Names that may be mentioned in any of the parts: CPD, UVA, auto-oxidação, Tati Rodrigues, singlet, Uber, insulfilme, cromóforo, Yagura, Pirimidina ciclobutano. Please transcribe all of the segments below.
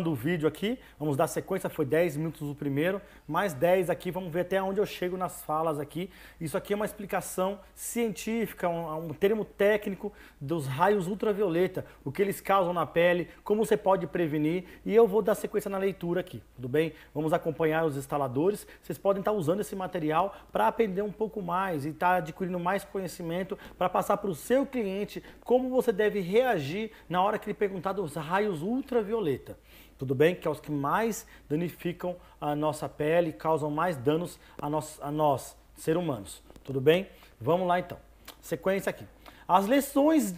do vídeo aqui, vamos dar sequência, foi 10 minutos o primeiro, mais 10 aqui, vamos ver até onde eu chego nas falas aqui. Isso aqui é uma explicação científica, um termo técnico dos raios ultravioleta, o que eles causam na pele, como você pode prevenir, e eu vou dar sequência na leitura aqui, tudo bem? Vamos acompanhar os instaladores, vocês podem estar usando esse material para aprender um pouco mais e estar adquirindo mais conhecimento para passar para o seu cliente como você deve reagir na hora que ele perguntar dos raios ultravioleta. Tudo bem? Que é os que mais danificam a nossa pele, causam mais danos a nós, seres humanos. Tudo bem? Vamos lá então. Sequência aqui. As lesões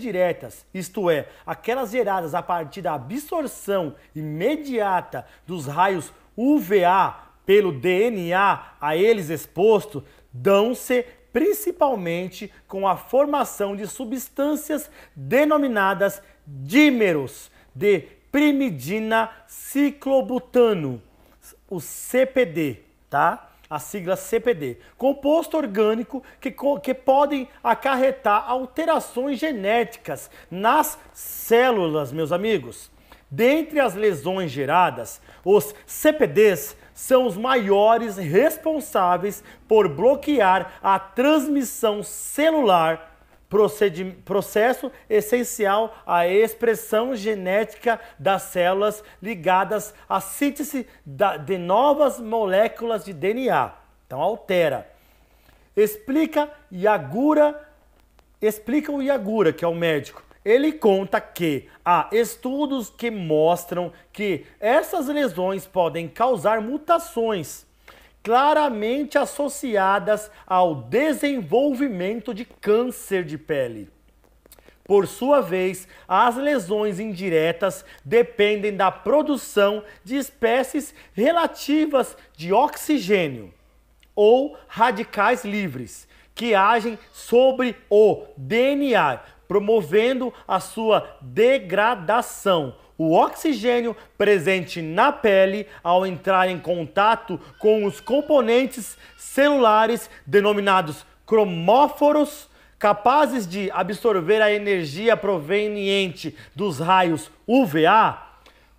diretas, isto é, aquelas geradas a partir da absorção imediata dos raios UVA pelo DNA a eles exposto, dão-se principalmente com a formação de substâncias denominadas dímeros de pirimidina ciclobutano, o CPD, tá? A sigla CPD, composto orgânico que podem acarretar alterações genéticas nas células, meus amigos. Dentre as lesões geradas, os CPDs são os maiores responsáveis por bloquear a transmissão celular, processo essencial à expressão genética das células ligadas à síntese de novas moléculas de DNA. Então altera. Explica o Yagura, que é o médico. Ele conta que há estudos que mostram que essas lesões podem causar mutações claramente associadas ao desenvolvimento de câncer de pele. Por sua vez, as lesões indiretas dependem da produção de espécies relativas de oxigênio ou radicais livres, que agem sobre o DNA, promovendo a sua degradação. O oxigênio presente na pele, ao entrar em contato com os componentes celulares denominados cromóforos, capazes de absorver a energia proveniente dos raios UVA,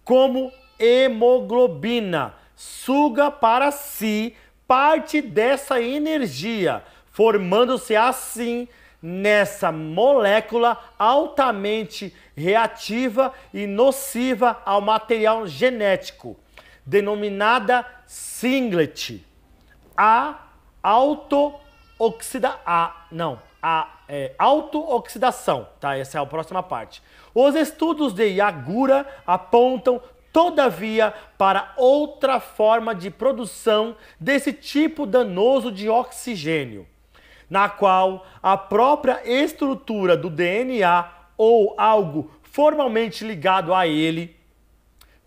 como hemoglobina, suga para si parte dessa energia, formando-se assim nessa molécula altamente reativa e nociva ao material genético, denominada singlet. A auto-oxidação, tá? Essa é a próxima parte. Os estudos de Yagura apontam, todavia, para outra forma de produção desse tipo danoso de oxigênio, na qual a própria estrutura do DNA ou algo formalmente ligado a ele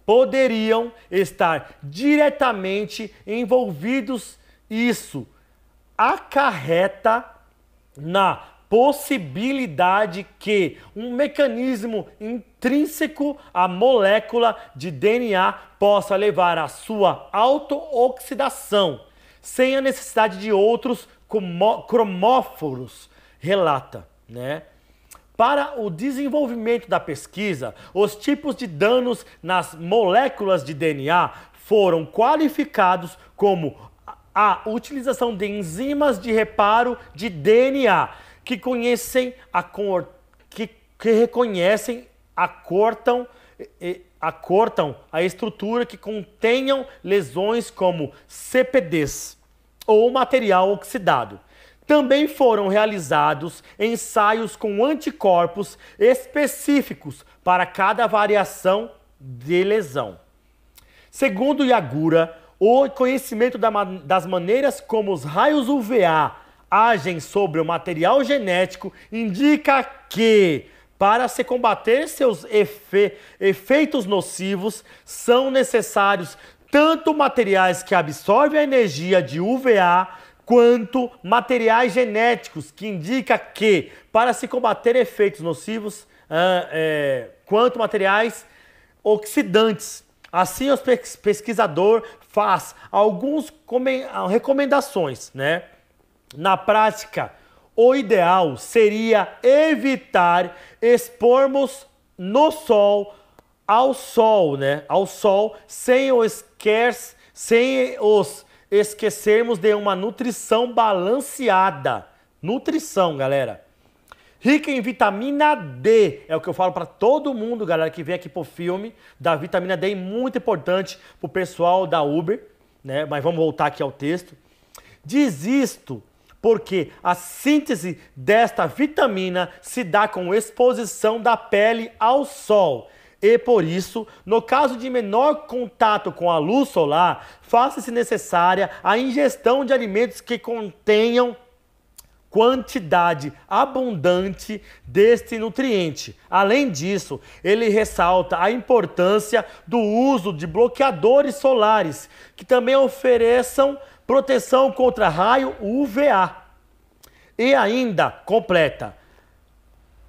poderiam estar diretamente envolvidos. Isso acarreta na possibilidade que um mecanismo intrínseco à molécula de DNA possa levar à sua auto-oxidação, sem a necessidade de outros cromóforos, relata, né? Para o desenvolvimento da pesquisa, os tipos de danos nas moléculas de DNA foram qualificados como a utilização de enzimas de reparo de DNA que reconhecem, acortam a estrutura que contenham lesões como CPDs ou material oxidado. Também foram realizados ensaios com anticorpos específicos para cada variação de lesão. Segundo Yagura, o conhecimento das maneiras como os raios UVA agem sobre o material genético indica que, para se combater seus efeitos nocivos, são necessários tanto materiais que absorvem a energia de UVA, quanto materiais genéticos, que indica que, para se combater efeitos nocivos, quanto materiais oxidantes. Assim, o pesquisador faz algumas recomendações, né? Na prática, o ideal seria evitar expormos no sol ao sol, né? Ao sol, sem os esquecermos de uma nutrição balanceada. Nutrição, galera. Rica em vitamina D. É o que eu falo para todo mundo, galera, que vem aqui pro filme. Da vitamina D, muito importante pro pessoal da Uber, né? Mas vamos voltar aqui ao texto. Diz isto porque a síntese desta vitamina se dá com exposição da pele ao sol. E por isso, no caso de menor contato com a luz solar, faça-se necessária a ingestão de alimentos que contenham quantidade abundante deste nutriente. Além disso, ele ressalta a importância do uso de bloqueadores solares, que também ofereçam proteção contra raio UVA. E ainda completa,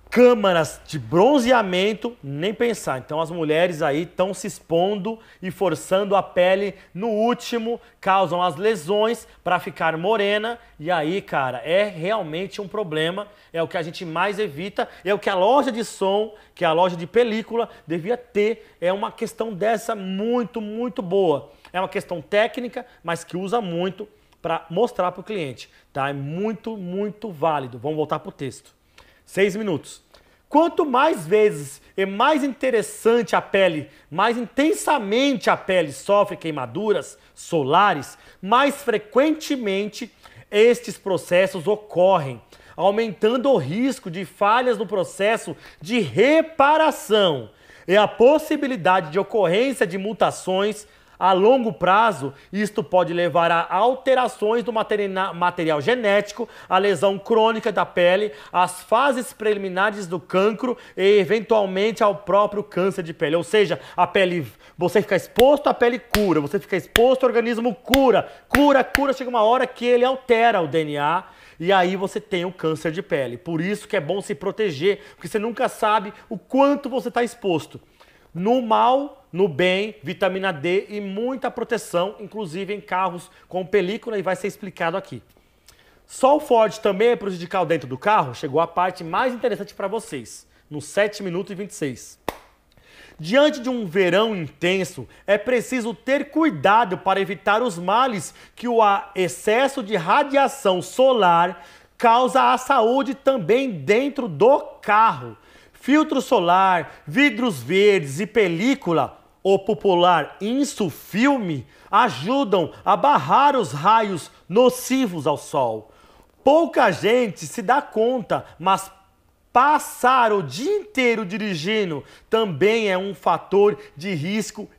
câmaras de bronzeamento, nem pensar. Então as mulheres aí estão se expondo e forçando a pele no último, causam as lesões para ficar morena. E aí, cara, é realmente um problema. É o que a gente mais evita. É o que a loja de som, que é a loja de película, devia ter. É uma questão dessa muito boa. É uma questão técnica, mas que usa muito para mostrar para o cliente. Tá? É muito válido. Vamos voltar para o texto. 6 minutos. Quanto mais vezes e mais interessante a pele, mais intensamente a pele sofre queimaduras solares, mais frequentemente estes processos ocorrem, aumentando o risco de falhas no processo de reparação e a possibilidade de ocorrência de mutações a longo prazo. Isto pode levar a alterações do material genético, a lesão crônica da pele, às fases preliminares do cancro e, eventualmente, ao próprio câncer de pele. Ou seja, a pele, você fica exposto, a pele cura. Você fica exposto, o organismo cura. Chega uma hora que ele altera o DNA e aí você tem o câncer de pele. Por isso que é bom se proteger, porque você nunca sabe o quanto você está exposto. No mal, no bem, vitamina D e muita proteção, inclusive em carros com película, e vai ser explicado aqui. Sol forte também é prejudicial dentro do carro? Chegou a parte mais interessante para vocês, nos 7 minutos e 26. Diante de um verão intenso, é preciso ter cuidado para evitar os males que o excesso de radiação solar causa à saúde também dentro do carro. Filtro solar, vidros verdes e película, o popular insulfilme, ajudam a barrar os raios nocivos ao sol. Pouca gente se dá conta, mas passar o dia inteiro dirigindo também é um fator de risco